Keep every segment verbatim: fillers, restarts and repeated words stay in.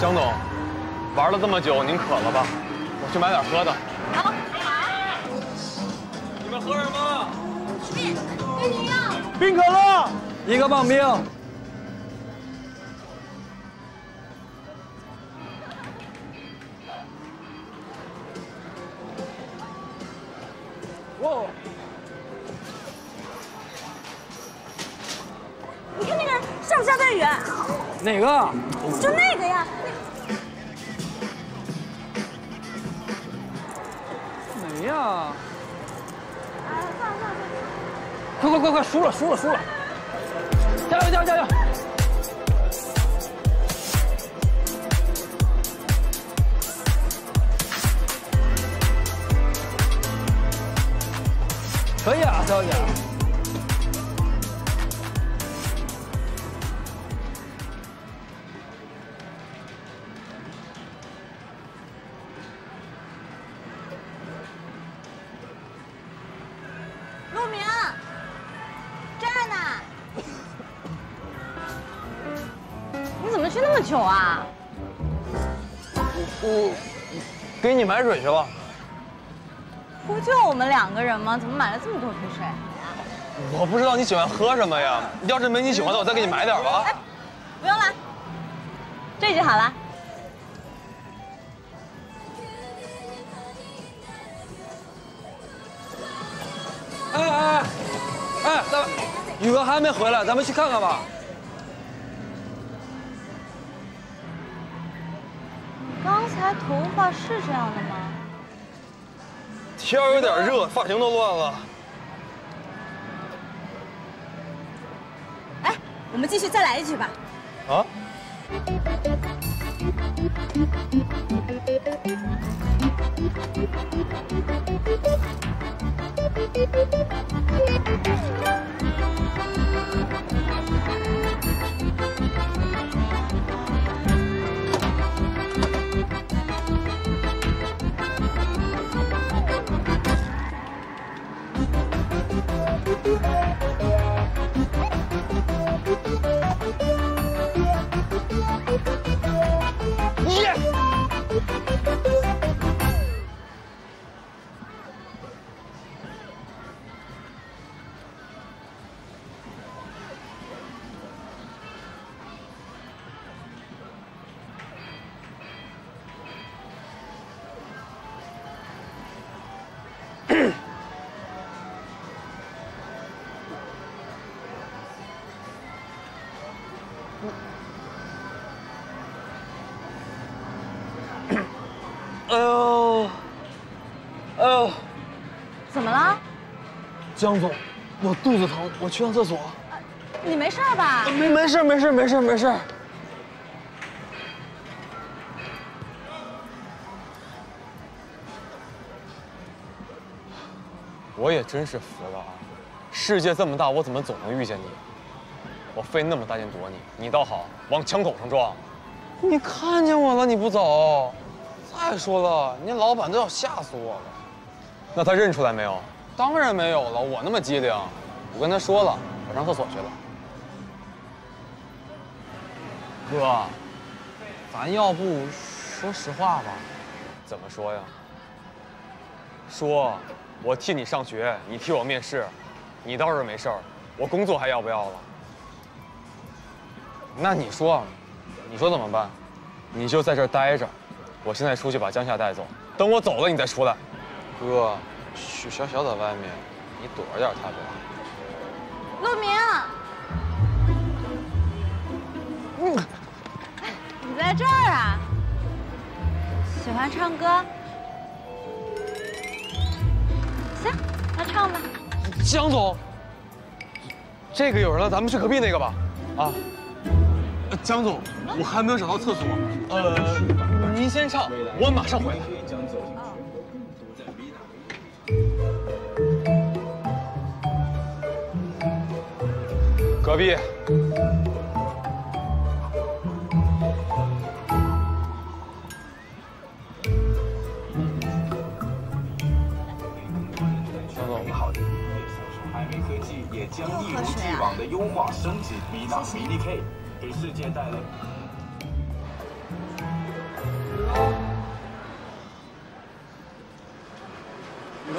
江总，玩了这么久，您渴了吧？我去买点喝的。好，你们喝什么？冰冰饮料。冰可乐，一个棒冰。 哇！你看那个上下段圆，哪个？就那个呀。没呀。啊，算了算了。快快快快，输了输了输了！加油加油加油！可以啊，小姐。陆明，站呢！你怎么去那么久啊？我给你买水去了。 不就我们两个人吗？怎么买了这么多瓶水？我不知道你喜欢喝什么呀。要是没你喜欢的，我再给你买点吧。哎，不用了，这就好了。哎哎哎，哎，咱宇哥还没回来，咱们去看看吧。 刚才头发是这样的吗？ 天有点热，发型都乱了。哎，我们继续再来一局吧。啊？哎呦，哎呦，怎么了？江总，我肚子疼，我去趟厕所。你没事吧？没没事没事没事没事。我也真是服了啊！世界这么大，我怎么总能遇见你？我费那么大劲躲你，你倒好，往枪口上撞。你看见我了，你不走。 再说了，您老板都要吓死我了。那他认出来没有？当然没有了，我那么机灵。我跟他说了，我上厕所去了。哥，咱要不说实话吧？怎么说呀？说，我替你上学，你替我面试，你倒是没事儿，我工作还要不要了？那你说，你说怎么办？你就在这儿待着。 我现在出去把江夏带走，等我走了你再出来。哥，许小小在外面，你躲着点她吧。陆明，嗯，你在这儿啊？喜欢唱歌？行，那唱吧。江总，这个有人了，咱们去隔壁那个吧。啊，江总，我还没有找到厕所。呃。 您先唱，我马上回来。隔壁，江总你好。海威科技也将一如既往的优化升级 V 纳 V D K， 给世界带来。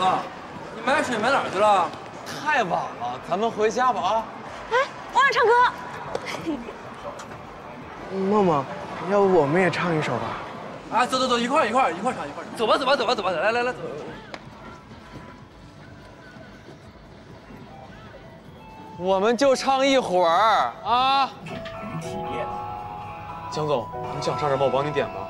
哥，你买水买哪儿去了？太晚了，咱们回家吧啊！哎，我想唱歌。梦梦，要不我们也唱一首吧？啊，走走走，一块一块一块唱一块唱。走吧走吧走吧走吧，来来来走。 我们就唱一会儿啊！体验，江总，你想唱什么？我帮你点吧。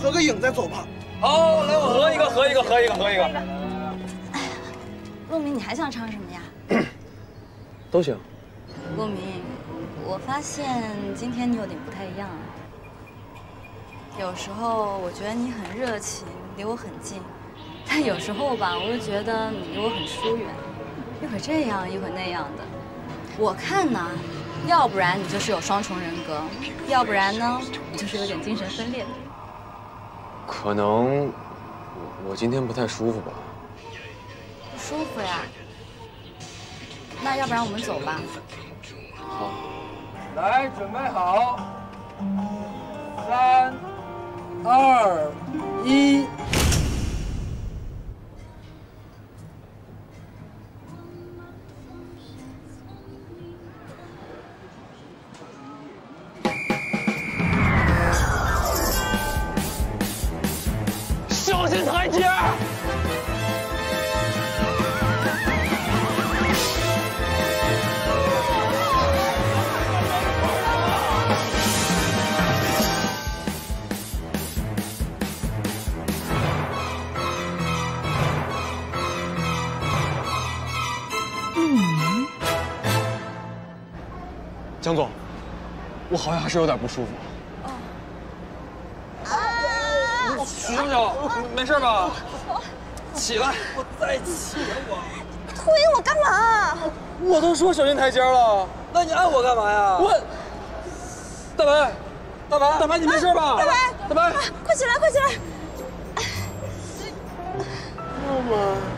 合个影再走吧。好，来，我合一个，合一个，合一个，合一个。哎呀，陆明，你还想唱什么呀？都行。陆明，我发现今天你有点不太一样了。有时候我觉得你很热情，离我很近；但有时候吧，我又觉得你离我很疏远，一会儿这样，一会儿那样的。我看呐，要不然你就是有双重人格，要不然呢，你就是有点精神分裂的。 可能我我今天不太舒服吧。不舒服呀？那要不然我们走吧。好。来，准备好。三、二、一。江总，我好像还是有点不舒服。啊！许小小，没事吧？起来！我再起来我。推我干嘛？我都说小心台阶了，那你按我干嘛呀？我。大白，大白，大白，你没事吧？大白，大白，快起来，快起来！妈妈。